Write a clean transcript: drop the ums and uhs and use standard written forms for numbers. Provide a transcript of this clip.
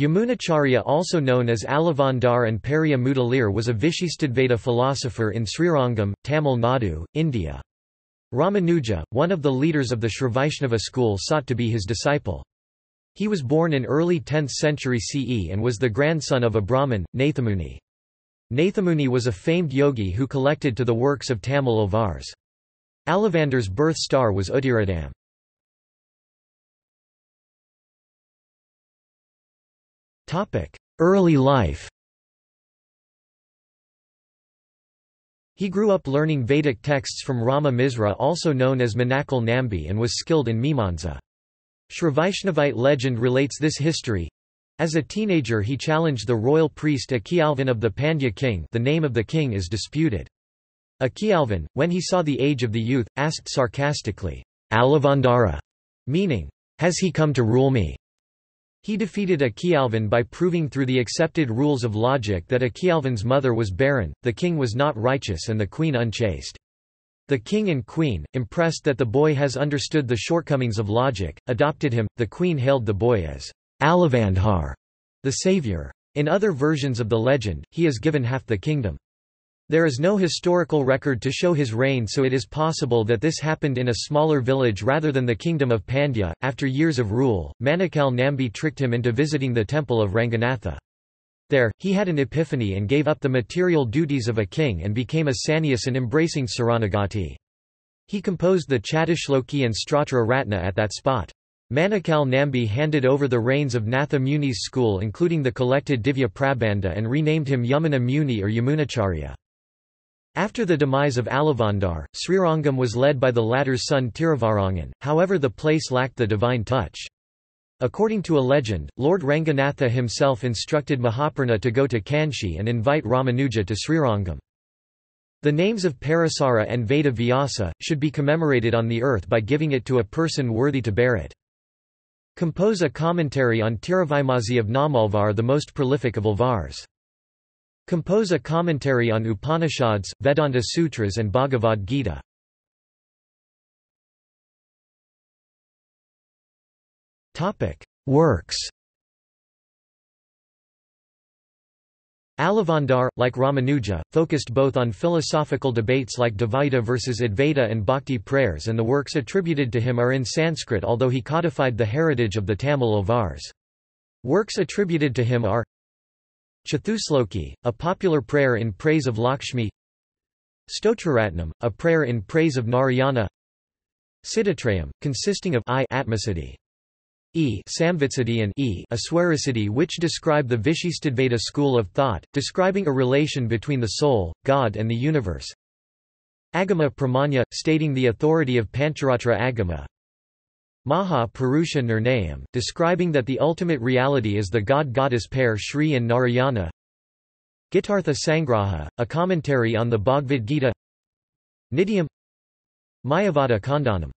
Yamunacharya, also known as Alavandar and Periya Mudaliar, was a Vishistadvaita philosopher in Srirangam, Tamil Nadu, India. Ramanuja, one of the leaders of the Srivaishnava school, sought to be his disciple. He was born in early 10th century CE and was the grandson of a Brahmin, Nathamuni. Nathamuni was a famed yogi who collected to the works of Tamil Alvars. Alavandar's birth star was Uttiradam. Early life. He grew up learning Vedic texts from Rama Misra, also known as Manakal Nambi, and was skilled in Mimansa. Srivaishnavite legend relates this history. As a teenager he challenged the royal priest Akialvin of the Pandya king. The name of the king is disputed. Akialvin, when he saw the age of the youth, asked sarcastically, "Alavandara," meaning, "Has he come to rule me?" He defeated Akialvin by proving through the accepted rules of logic that Akialvin's mother was barren, the king was not righteous and the queen unchaste. The king and queen, impressed that the boy has understood the shortcomings of logic, adopted him. The queen hailed the boy as Alavandhar, the savior. In other versions of the legend, he is given half the kingdom. There is no historical record to show his reign, so it is possible that this happened in a smaller village rather than the kingdom of Pandya. After years of rule, Manakal Nambi tricked him into visiting the temple of Ranganatha. There, he had an epiphany and gave up the material duties of a king and became a sannyasin, embracing Saranagati. He composed the Chatuhshloki and Stratra Ratna at that spot. Manakal Nambi handed over the reins of Natha Muni's school, including the collected Divya Prabandha, and renamed him Yamuna Muni or Yamunacharya. After the demise of Alavandar, Srirangam was led by the latter's son Tiruvarangan, however the place lacked the divine touch. According to a legend, Lord Ranganatha himself instructed Mahapurna to go to Kanchi and invite Ramanuja to Srirangam. The names of Parasara and Veda Vyasa should be commemorated on the earth by giving it to a person worthy to bear it. Compose a commentary on Tiruvaimozhi of Namalvar, the most prolific of Alvars. Compose a commentary on Upanishads, Vedanta Sutras and Bhagavad Gita. Works. Alavandar, like Ramanuja, focused both on philosophical debates like Dvaita versus Advaita and Bhakti prayers, and the works attributed to him are in Sanskrit, although he codified the heritage of the Tamil Alvars. Works attributed to him are Chatuhshloki, a popular prayer in praise of Lakshmi; Stratra Ratnam, a prayer in praise of Narayana; Siddhatrayam, consisting of I Atmasiddhi, E Samvitsiddhi and E Aswarasiddhi, which describe the Vishistadvaita school of thought, describing a relation between the soul, God and the universe; Agama Pramanya, stating the authority of Pancharatra Agama; Maha Purusha Nirnayam, describing that the ultimate reality is the God-Goddess pair Shri and Narayana; Gitartha Sangraha, a commentary on the Bhagavad Gita; Nidhyam Mayavada Khandanam,